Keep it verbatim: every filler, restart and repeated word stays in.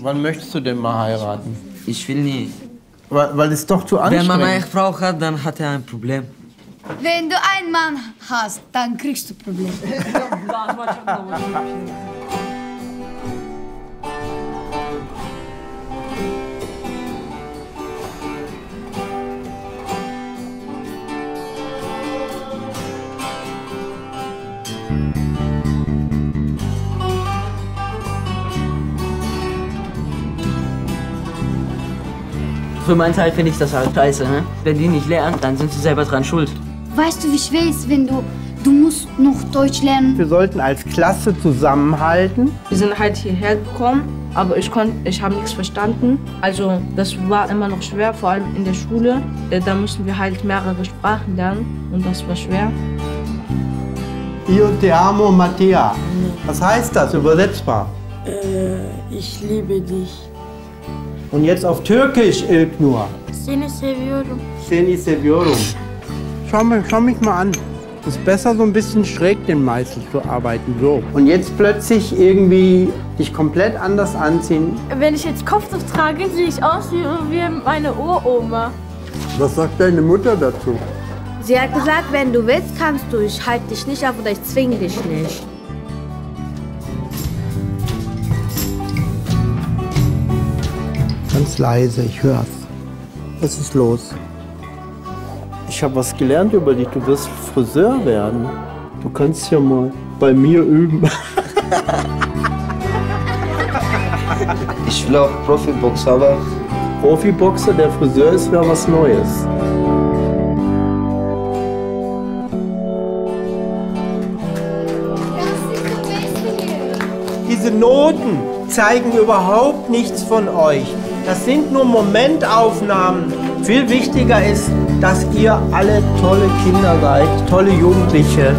Wann möchtest du denn mal heiraten? Ich will nicht. Weil, weil es doch zu anstrengend ist. Wenn man eine Frau hat, dann hat er ein Problem. Wenn du einen Mann hast, dann kriegst du Probleme. Für meinen Teil finde ich das halt scheiße, ne? Wenn die nicht lernen, dann sind sie selber dran schuld. Weißt du, wie schwer es ist, wenn du... Du musst noch Deutsch lernen. Wir sollten als Klasse zusammenhalten. Wir sind halt hierher gekommen, aber ich, ich habe nichts verstanden. Also das war immer noch schwer, vor allem in der Schule. Da mussten wir halt mehrere Sprachen lernen und das war schwer. Io te amo, Mattia. Was heißt das übersetzbar? Äh, ich liebe dich. Und jetzt auf Türkisch, Ilknur. Seni seviyorum. Seni seviyorum. Schau mich, schau mich mal an. Ist besser, so ein bisschen schräg den Meißel zu arbeiten, so. Und jetzt plötzlich irgendwie dich komplett anders anziehen. Wenn ich jetzt Kopftuch trage, sehe ich aus wie, wie meine Uroma. Was sagt deine Mutter dazu? Sie hat gesagt, wenn du willst, kannst du. Ich halte dich nicht ab oder ich zwinge dich nicht. Ganz leise, ich hör's. Was ist los? Ich habe was gelernt über dich. Du wirst Friseur werden. Du kannst ja mal bei mir üben. Ich will auch Profiboxer, aber Profiboxer, der Friseur ist, wäre was Neues. Diese Noten zeigen überhaupt nichts von euch. Das sind nur Momentaufnahmen. Viel wichtiger ist, dass ihr alle tolle Kinder seid, tolle Jugendliche.